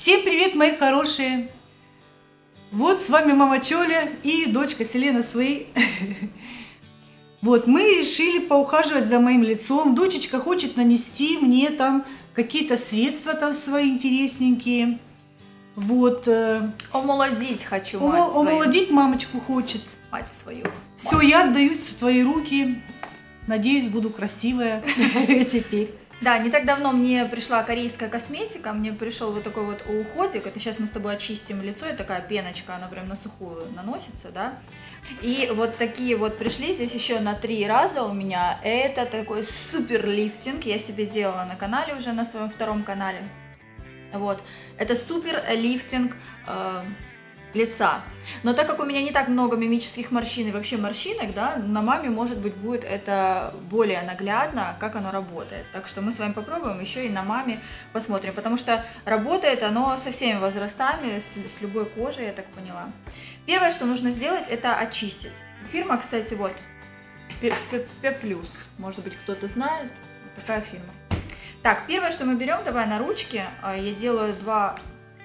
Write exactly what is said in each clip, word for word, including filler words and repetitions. Всем привет, мои хорошие! Вот с вами мама Чоля и дочка Селена свои. Вот, мы решили поухаживать за моим лицом. Дочечка хочет нанести мне там какие-то средства там свои интересненькие. Вот. Омолодить хочу. Мать О, омолодить свою. Мамочку хочет. Мать свою. Все, мать. Я отдаюсь в твои руки. Надеюсь, буду красивая теперь. Да, не так давно мне пришла корейская косметика, мне пришел вот такой вот уходик, это сейчас мы с тобой очистим лицо, и такая пеночка, она прям на сухую наносится, да. И вот такие вот пришли, здесь еще на три раза у меня, это такой супер лифтинг, я себе делала на канале уже, на своем втором канале, вот, это супер лифтинг э, лица. Но так как у меня не так много мимических морщин и вообще морщинок, да, на маме, может быть, будет это более наглядно, как оно работает. Так что мы с вами попробуем еще и на маме посмотрим, потому что работает оно со всеми возрастами, с, с любой кожей, я так поняла. Первое, что нужно сделать, это очистить. Фирма, кстати, вот, Пи Плюс, может быть, кто-то знает, такая фирма. Так, первое, что мы берем, давай на ручки, я делаю два...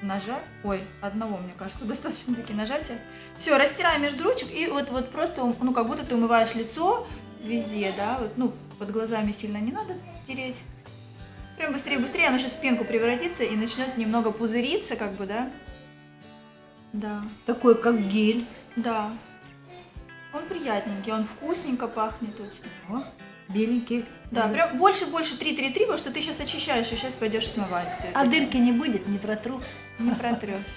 нажать, ой, одного, мне кажется, достаточно такие нажатия. Все, растираем между ручек и вот, вот просто, ну, как будто ты умываешь лицо везде, да, вот, ну, под глазами сильно не надо тереть. Прям быстрее, быстрее, оно сейчас в пенку превратится и начнет немного пузыриться, как бы, да. Да. Такой, как гель. Да. Он приятненький, он вкусненько пахнет очень. О, беленький. Да, прям больше-больше три-три-три, потому что ты сейчас очищаешь и сейчас пойдешь смывать все это. А дырки не будет, не протру. Не протрешь.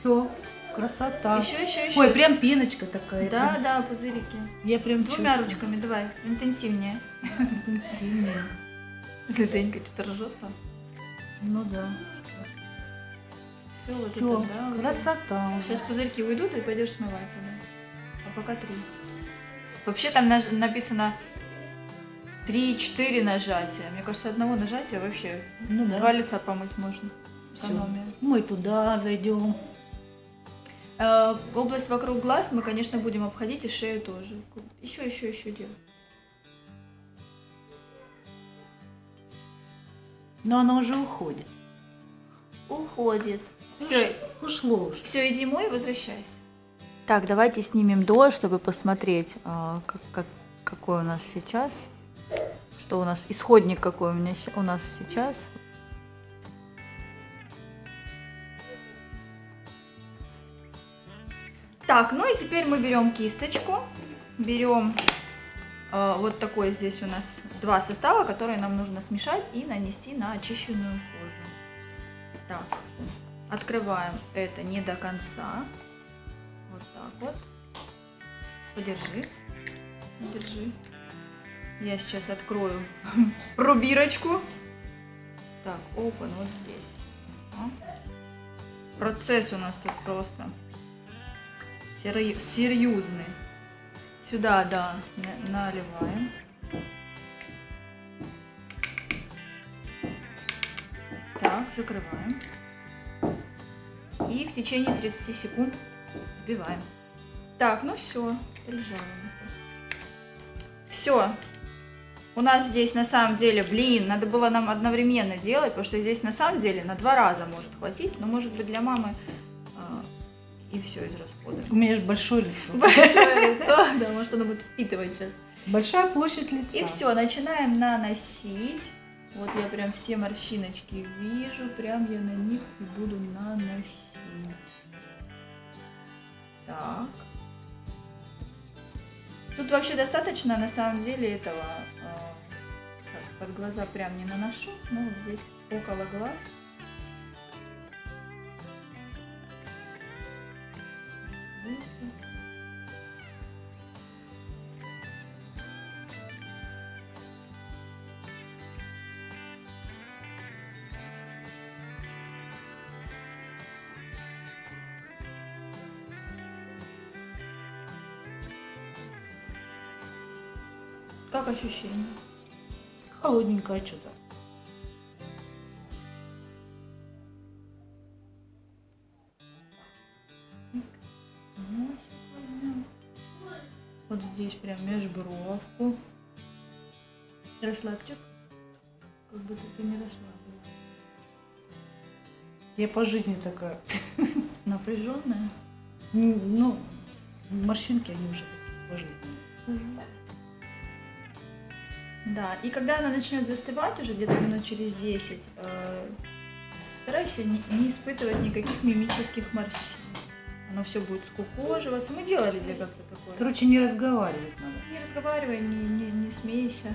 Все, красота. Еще, еще, еще. Ой, прям пеночка такая. Да, да, пузырики. Я прям двумя ручками, давай, интенсивнее. Интенсивнее. Лютенька что-то ржет там. Ну да. Все, вот это, да. Красота. Сейчас пузырьки уйдут и пойдешь смывать. А пока три. Вообще там написано три-четыре нажатия. Мне кажется, одного нажатия вообще ну, да. Два лица помыть можно. Мы туда зайдем. Э, область вокруг глаз мы, конечно, будем обходить и шею тоже. Еще, еще, еще делаем. Но она уже уходит. Уходит. Все. Ушло. Все, иди мой, возвращайся. Так, давайте снимем до, чтобы посмотреть, как, как, какой у нас сейчас. Что у нас, исходник какой у, меня, у нас сейчас. Так, ну и теперь мы берем кисточку. Берем э, вот такой здесь у нас два состава, которые нам нужно смешать и нанести на очищенную кожу. Так, открываем это не до конца. Вот так вот. Подержи. Подержи. Я сейчас открою пробирочку. Так, open вот здесь. Процесс у нас тут просто серьезный. Сюда, да, наливаем. Так, закрываем. И в течение тридцати секунд сбиваем. Так, ну все, лежало. Все. У нас здесь на самом деле, блин, надо было нам одновременно делать, потому что здесь на самом деле на два раза может хватить, но может быть для мамы э, и все из расхода. У меня же большое лицо. Большое лицо, да, может она будет впитывать сейчас. Большая площадь лица. И все, начинаем наносить. Вот я прям все морщиночки вижу, прям я на них и буду наносить. Так. Тут вообще достаточно, на самом деле, этого. Э, под глаза прям не наношу, но вот здесь около глаз. Как ощущение? Холодненькое что-то. Вот здесь прям межбровку. Расслабчик. Как будто ты не расслабилась. Я по жизни такая напряженная. Ну, морщинки, они уже такие по жизни. Да, и когда она начнет застывать уже где-то минут через десять, э, старайся не, не испытывать никаких мимических морщин. Оно все будет скукоживаться. Мы делали для как-то такое. Короче, не разговаривать надо. Не разговаривай, не, не, не смейся.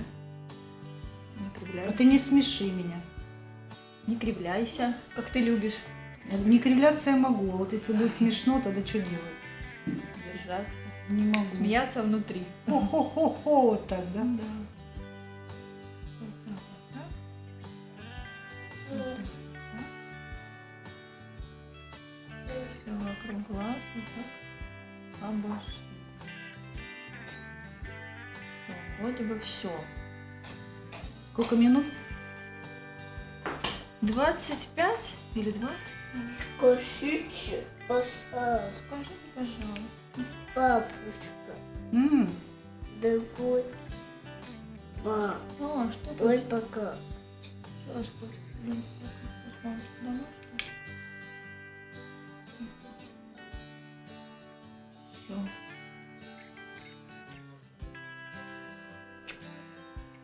Не кривляйся. А ты не смеши меня. Не кривляйся, как ты любишь. Не кривляться я могу, а вот если будет смешно, тогда что делать? Держаться. Не могу. Смеяться внутри. Хо-хо-хо-хо, вот так, да? Да. Вокруг глаз вот так обошли. Вроде бы все. Сколько минут? двадцать пять или двадцать? Скажите, пожалуйста. Скажите, пожалуйста. Папушка. М-м. Дорогой. Мам. О, что ты? Ой, пока. Сейчас, пожалуйста.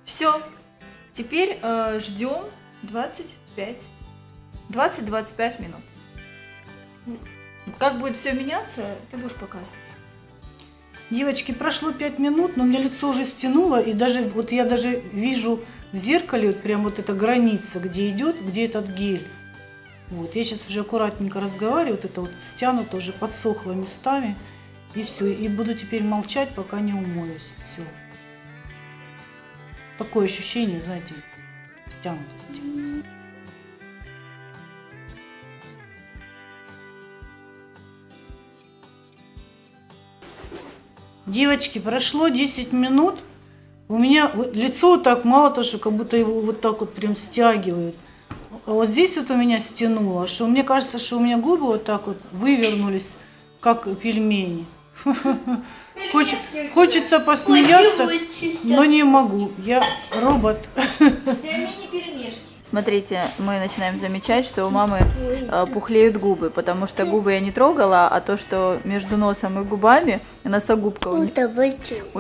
Все, теперь э, ждем двадцать-двадцать пять минут. Как будет все меняться, ты будешь показывать. Девочки, прошло пять минут, но у меня лицо уже стянуло, и даже вот я даже вижу в зеркале вот прям вот эта граница, где идет, где этот гель. Вот, я сейчас уже аккуратненько разговариваю, вот это вот стянуто, уже подсохло местами. И все, и буду теперь молчать, пока не умоюсь. Все. Такое ощущение, знаете, стянутости. Девочки, прошло десять минут. У меня лицо вот так, мало того, что как будто его вот так вот прям стягивают. А вот здесь вот у меня стянуло, что мне кажется, что у меня губы вот так вот вывернулись, как пельмени. Хочет, хочется посмеяться, но не могу. Я робот. Смотрите, мы начинаем замечать, что у мамы э, пухлеют губы, потому что губы я не трогала, а то, что между носом и губами, носогубка у, у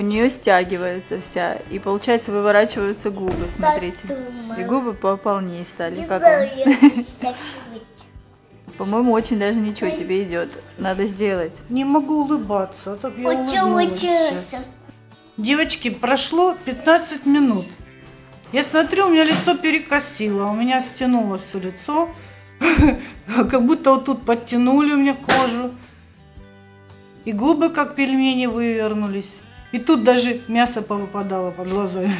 нее стягивается вся, и получается выворачиваются губы, смотрите. И губы пополнее стали, как он. По-моему, очень даже ничего тебе идет. Надо сделать. Не могу улыбаться. А так я улыбнулась сейчас. Девочки, прошло пятнадцать минут. Я смотрю, у меня лицо перекосило. У меня стянуло все лицо. Как будто вот тут подтянули у меня кожу. И губы, как пельмени, вывернулись. И тут даже мясо повыпадало под глазами.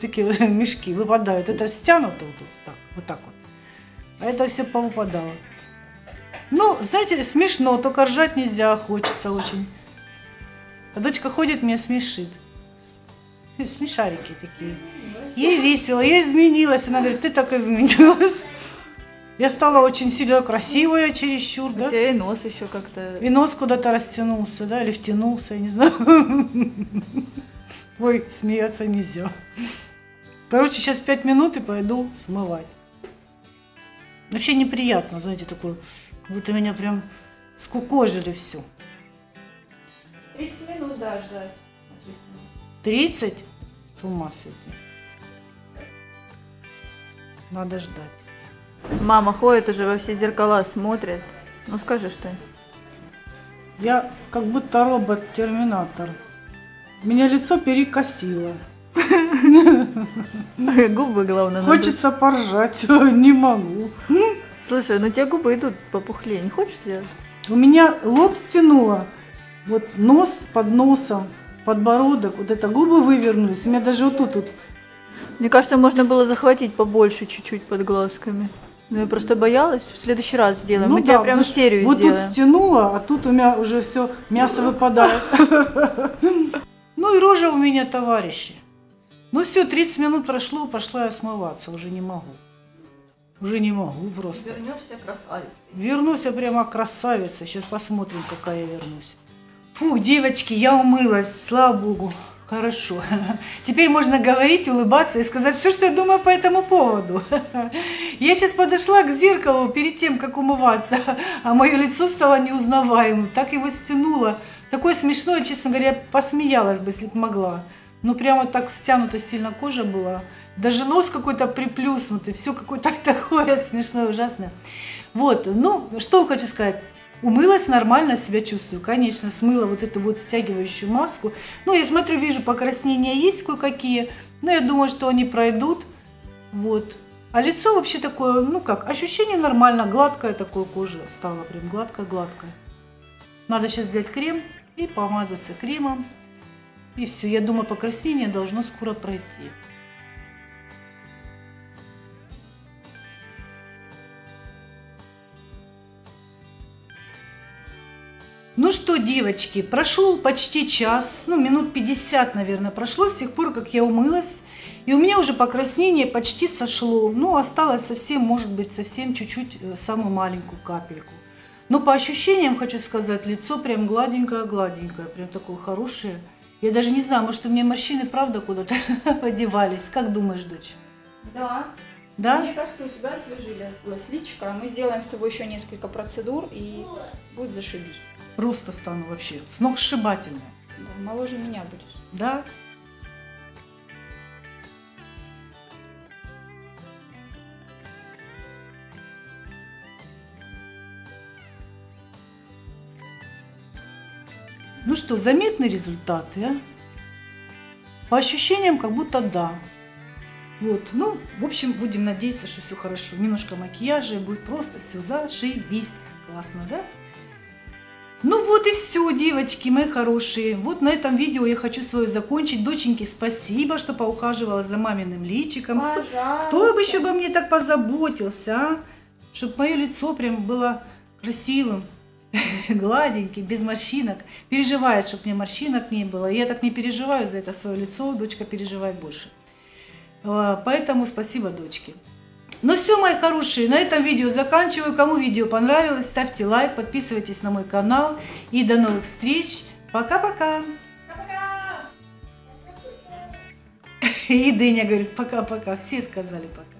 Такие мешки выпадают. Это стянуто вот так. Вот так вот. А это все повыпадало. Ну, знаете, смешно, только ржать нельзя, хочется очень. А дочка ходит, меня смешит. Смешарики такие. Ей весело, я изменилась. Она говорит, ты так изменилась. Я стала очень сильно красивая чересчур, да? И нос еще как-то... И нос куда-то растянулся, да, или втянулся, я не знаю. Ой, смеяться нельзя. Короче, сейчас пять минут и пойду смывать. Вообще неприятно, знаете, такое, вот у меня прям скукожили все. тридцать минут, да, ждать. тридцать? С ума сойти. Надо ждать. Мама ходит уже во все зеркала, смотрит. Ну скажи что-нибудь. Я как будто робот-терминатор. Меня лицо перекосило. Губы, главное. Хочется надо... поржать, не могу. Слушай, ну у тебя губы идут попухлее, не хочешь сделать? У меня лоб стянуло, вот нос под носом, подбородок, вот это губы вывернулись, у меня даже вот тут. Вот... Мне кажется, можно было захватить побольше чуть-чуть под глазками. Ну я просто боялась, в следующий раз сделаем, ну, мы да, тебя прям серию вот сделаем. Вот тут стянуло, а тут у меня уже все мясо выпадает. Ну и рожа у меня, товарищи. Ну все, тридцать минут прошло, пошла я смываться, уже не могу. Уже не могу просто. Вернешься красавицей. Вернусь я прямо красавица, сейчас посмотрим, какая я вернусь. Фух, девочки, я умылась, слава богу. Хорошо. Теперь можно говорить, улыбаться и сказать все, что я думаю по этому поводу. Я сейчас подошла к зеркалу перед тем, как умываться, а мое лицо стало неузнаваемым. Так его стянуло. Такое смешное, честно говоря, я посмеялась бы, если бы могла. Ну, прямо так стянута сильно кожа была. Даже нос какой-то приплюснутый. Все какое-то такое смешное, ужасное. Вот. Ну, что хочу сказать. Умылась нормально, себя чувствую. Конечно, смыла вот эту вот стягивающую маску. Ну, я смотрю, вижу, покраснения есть кое-какие. Но я думаю, что они пройдут. Вот. А лицо вообще такое, ну как, ощущение нормально. Гладкая такая кожа стала. Прям гладкая-гладкая. Надо сейчас взять крем и помазаться кремом. И все. Я думаю, покраснение должно скоро пройти. Ну что, девочки, прошел почти час, ну минут пятьдесят, наверное, прошло с тех пор, как я умылась. И у меня уже покраснение почти сошло. Ну, осталось совсем, может быть, совсем чуть-чуть, самую маленькую капельку. Но по ощущениям, хочу сказать, лицо прям гладенькое-гладенькое, прям такое хорошее. Я даже не знаю, может, у меня морщины правда куда-то подевались. Как думаешь, дочь? Да. Да? Мне кажется, у тебя освежилась личико. Мы сделаем с тобой еще несколько процедур, и будет зашибись. Просто стану вообще сногсшибательная. Да, моложе меня будешь. Да. Ну что, заметны результаты, а? По ощущениям, как будто да. Вот, ну, в общем, будем надеяться, что все хорошо. Немножко макияжа, и будет просто все зашибись. Классно, да? Ну вот и все, девочки мои хорошие. Вот на этом видео я хочу свое закончить. Доченьки, спасибо, что поухаживала за маминым личиком. Пожалуйста. Кто, кто бы еще обо мне так позаботился, а? Чтобы мое лицо прям было красивым, гладеньким, без морщинок. Переживает, чтобы мне морщинок не было. Я так не переживаю за это свое лицо. Дочка переживает больше. Поэтому спасибо, дочки. Ну все, мои хорошие, на этом видео заканчиваю. Кому видео понравилось, ставьте лайк, подписывайтесь на мой канал. И до новых встреч. Пока-пока. И Дыня говорит пока-пока. Все сказали пока.